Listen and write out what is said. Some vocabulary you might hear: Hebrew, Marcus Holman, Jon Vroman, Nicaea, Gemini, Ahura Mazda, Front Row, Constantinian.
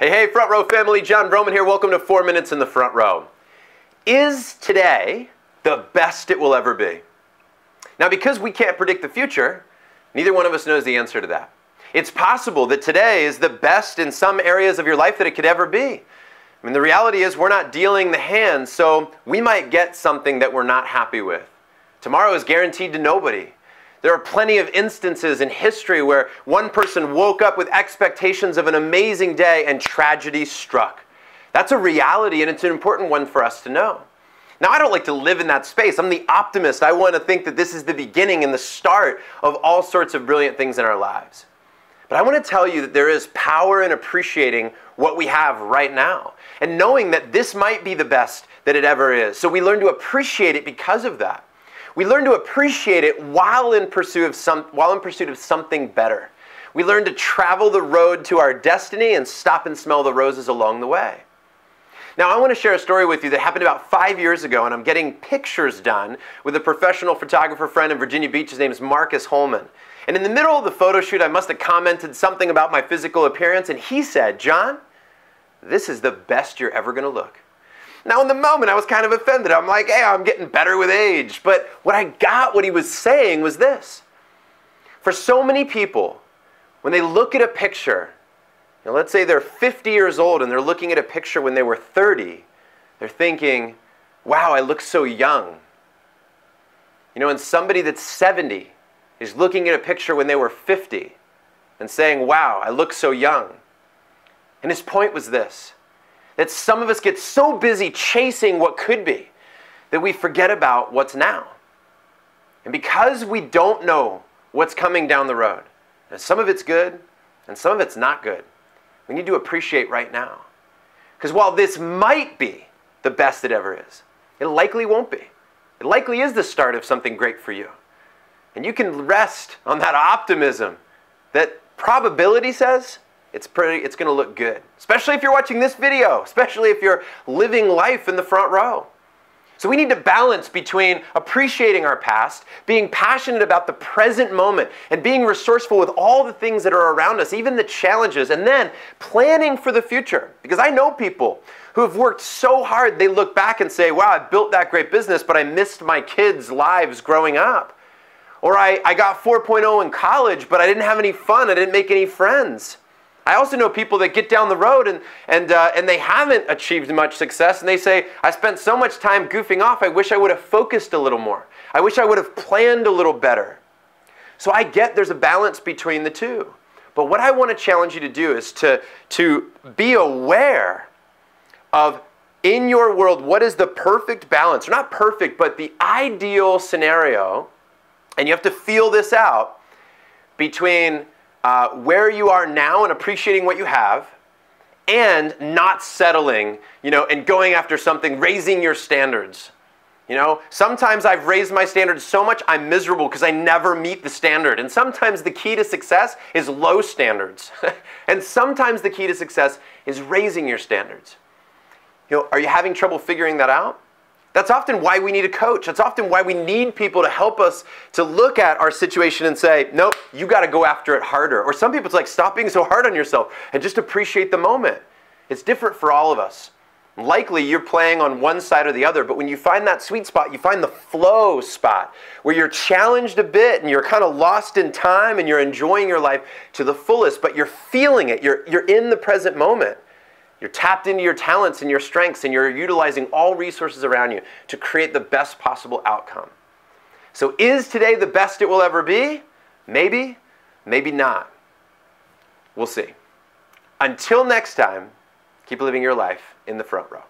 Hey, Front Row family, Jon Vroman here. Welcome to 4 Minutes in the Front Row. Is today the best it will ever be? Now, because we can't predict the future, neither one of us knows the answer to that. It's possible that today is the best in some areas of your life that it could ever be. I mean, the reality is we're not dealing the hand, so we might get something that we're not happy with. Tomorrow is guaranteed to nobody. There are plenty of instances in history where one person woke up with expectations of an amazing day and tragedy struck. That's a reality, and it's an important one for us to know. Now, I don't like to live in that space. I'm the optimist. I want to think that this is the beginning and the start of all sorts of brilliant things in our lives. But I want to tell you that there is power in appreciating what we have right now and knowing that this might be the best that it ever is. So we learn to appreciate it because of that. We learn to appreciate it while in pursuit of something better. We learn to travel the road to our destiny and stop and smell the roses along the way. Now, I want to share a story with you that happened about 5 years ago, and I'm getting pictures done with a professional photographer friend in Virginia Beach. His name is Marcus Holman. And in the middle of the photo shoot, I must have commented something about my physical appearance, and he said, "John, this is the best you're ever going to look." Now, in the moment, I was kind of offended. I'm like, hey, I'm getting better with age. But what he was saying was this. For so many people, when they look at a picture, you know, let's say they're 50 years old and they're looking at a picture when they were 30, they're thinking, wow, I look so young. You know, and somebody that's 70 is looking at a picture when they were 50 and saying, wow, I look so young. And his point was this. That some of us get so busy chasing what could be that we forget about what's now. And because we don't know what's coming down the road, and some of it's good and some of it's not good, we need to appreciate right now. Because while this might be the best it ever is, it likely won't be. It likely is the start of something great for you. And you can rest on that optimism that probability says it's going to look good, especially if you're watching this video, especially if you're living life in the front row. So we need to balance between appreciating our past, being passionate about the present moment, and being resourceful with all the things that are around us, even the challenges, and then planning for the future. Because I know people who have worked so hard, they look back and say, wow, I built that great business, but I missed my kids' lives growing up. Or I got 4.0 in college, but I didn't have any fun, I didn't make any friends. I also know people that get down the road and they haven't achieved much success, and they say, I spent so much time goofing off, I wish I would have focused a little more. I wish I would have planned a little better. So I get there's a balance between the two. But what I want to challenge you to do is to be aware of, in your world, what is the perfect balance? Or not perfect, but the ideal scenario, and you have to feel this out, between where you are now and appreciating what you have, and not settling, you know, and going after something, raising your standards. You know, sometimes I've raised my standards so much I'm miserable because I never meet the standard. And sometimes the key to success is low standards. And sometimes the key to success is raising your standards. You know, are you having trouble figuring that out? That's often why we need a coach. That's often why we need people to help us to look at our situation and say, nope, you got to go after it harder. Or some people, it's like, stop being so hard on yourself and just appreciate the moment. It's different for all of us. Likely, you're playing on one side or the other, but when you find that sweet spot, you find the flow spot where you're challenged a bit and you're kind of lost in time and you're enjoying your life to the fullest, but you're feeling it. You're in the present moment. You're tapped into your talents and your strengths, and you're utilizing all resources around you to create the best possible outcome. So is today the best it will ever be? Maybe, maybe not. We'll see. Until next time, keep living your life in the front row.